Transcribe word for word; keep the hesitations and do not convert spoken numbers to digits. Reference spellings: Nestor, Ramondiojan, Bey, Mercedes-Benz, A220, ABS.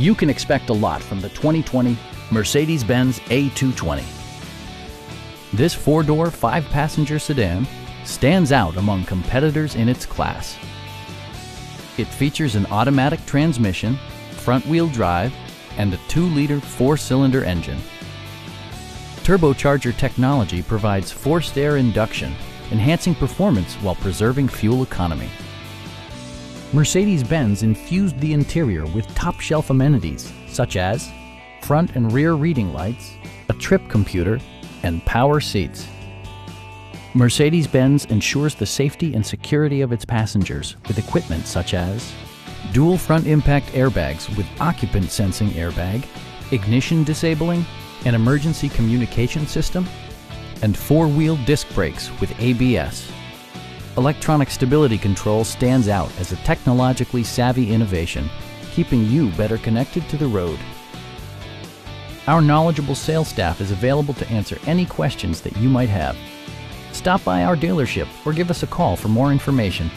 You can expect a lot from the twenty twenty Mercedes-Benz A two twenty. This four-door, five-passenger sedan stands out among competitors in its class. It features an automatic transmission, front-wheel drive, and a two liter four-cylinder engine. Turbocharger technology provides forced air induction, enhancing performance while preserving fuel economy. Mercedes-Benz infused the interior with top-shelf amenities such as front and rear reading lights, a trip computer, and power seats. Mercedes-Benz ensures the safety and security of its passengers with equipment such as dual front impact airbags with occupant sensing airbag, ignition disabling, an emergency communication system, and four-wheel disc brakes with A B S. Electronic stability control stands out as a technologically savvy innovation, keeping you better connected to the road. Our knowledgeable sales staff is available to answer any questions that you might have. Stop by our dealership or give us a call for more information.